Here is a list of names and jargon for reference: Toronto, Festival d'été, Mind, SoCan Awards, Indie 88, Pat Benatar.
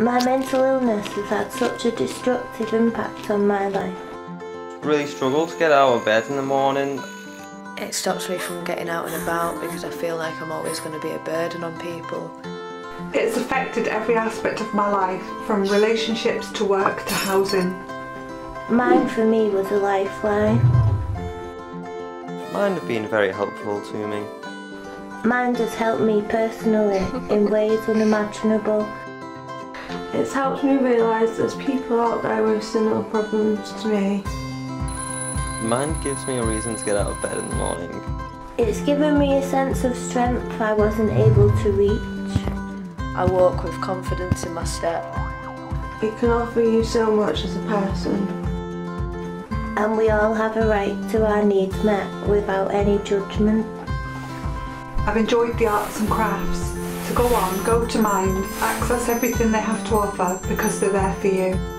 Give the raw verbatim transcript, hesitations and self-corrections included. My mental illness has had such a destructive impact on my life. Really struggle to get out of bed in the morning. It stops me from getting out and about because I feel like I'm always going to be a burden on people. It's affected every aspect of my life, from relationships to work to housing. Mind for me was a lifeline. Mind have been very helpful to me. Mind has helped me personally in ways unimaginable. It's helped me realise there's people out there with similar problems to me. Mind gives me a reason to get out of bed in the morning. It's given me a sense of strength I wasn't able to reach. I walk with confidence in my step. It can offer you so much as a person. And we all have a right to our needs met without any judgment. I've enjoyed the arts and crafts. So go on, go to Mind, access everything they have to offer because they're there for you.